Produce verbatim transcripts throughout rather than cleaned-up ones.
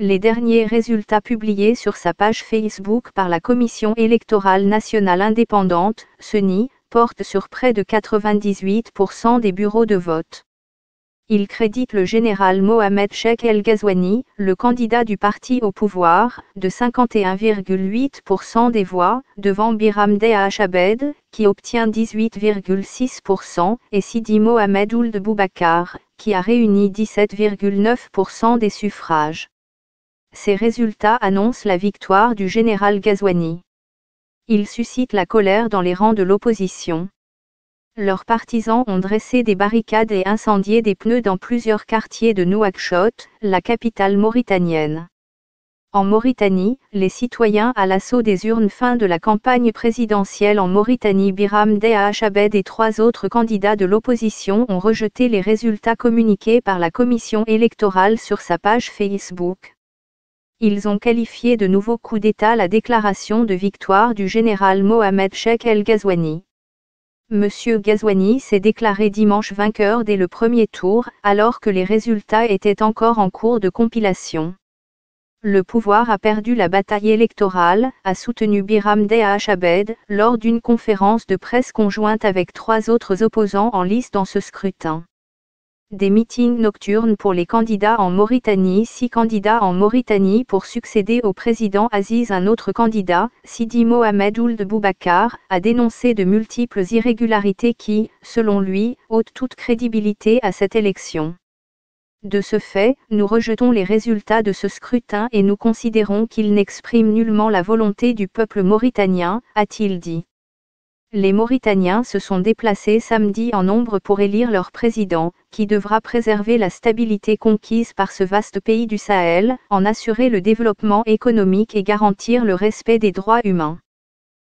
Les derniers résultats publiés sur sa page Facebook par la Commission électorale nationale indépendante, C E N I, portent sur près de quatre-vingt-dix-huit pour cent des bureaux de vote. Il crédite le général Mohamed Cheikh El-Ghazouani, le candidat du parti au pouvoir, de cinquante et un virgule huit pour cent des voix, devant Biram Dah Abeid, qui obtient dix-huit virgule six pour cent, et Sidi Mohamed Ould Boubacar, qui a réuni dix-sept virgule neuf pour cent des suffrages. Ces résultats annoncent la victoire du général Ghazouani. Ils suscitent la colère dans les rangs de l'opposition. Leurs partisans ont dressé des barricades et incendié des pneus dans plusieurs quartiers de Nouakchott, la capitale mauritanienne. En Mauritanie, les citoyens à l'assaut des urnes. Fin de la campagne présidentielle en Mauritanie. Biram Dah Abeid et trois autres candidats de l'opposition ont rejeté les résultats communiqués par la commission électorale sur sa page Facebook. Ils ont qualifié de nouveau coup d'État la déclaration de victoire du général Mohamed Cheikh El-Ghazouani. M. Ghazouani s'est déclaré dimanche vainqueur dès le premier tour, alors que les résultats étaient encore en cours de compilation. Le pouvoir a perdu la bataille électorale, a soutenu Biram Dah Abeid, lors d'une conférence de presse conjointe avec trois autres opposants en lice dans ce scrutin. Des meetings nocturnes pour les candidats en Mauritanie. Six candidats en Mauritanie pour succéder au président Aziz. Un autre candidat, Sidi Mohamed Ould Boubacar, a dénoncé de multiples irrégularités qui, selon lui, ôtent toute crédibilité à cette élection. De ce fait, nous rejetons les résultats de ce scrutin et nous considérons qu'ils n'expriment nullement la volonté du peuple mauritanien, a-t-il dit. Les Mauritaniens se sont déplacés samedi en nombre pour élire leur président, qui devra préserver la stabilité conquise par ce vaste pays du Sahel, en assurer le développement économique et garantir le respect des droits humains.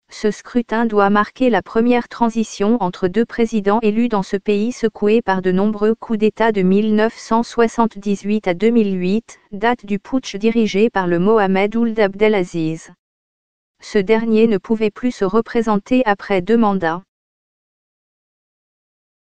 Ce scrutin doit marquer la première transition entre deux présidents élus dans ce pays secoué par de nombreux coups d'État de mille neuf cent soixante-dix-huit à deux mille huit, date du putsch dirigé par le Mohamed Ould Abdelaziz. Ce dernier ne pouvait plus se représenter après deux mandats.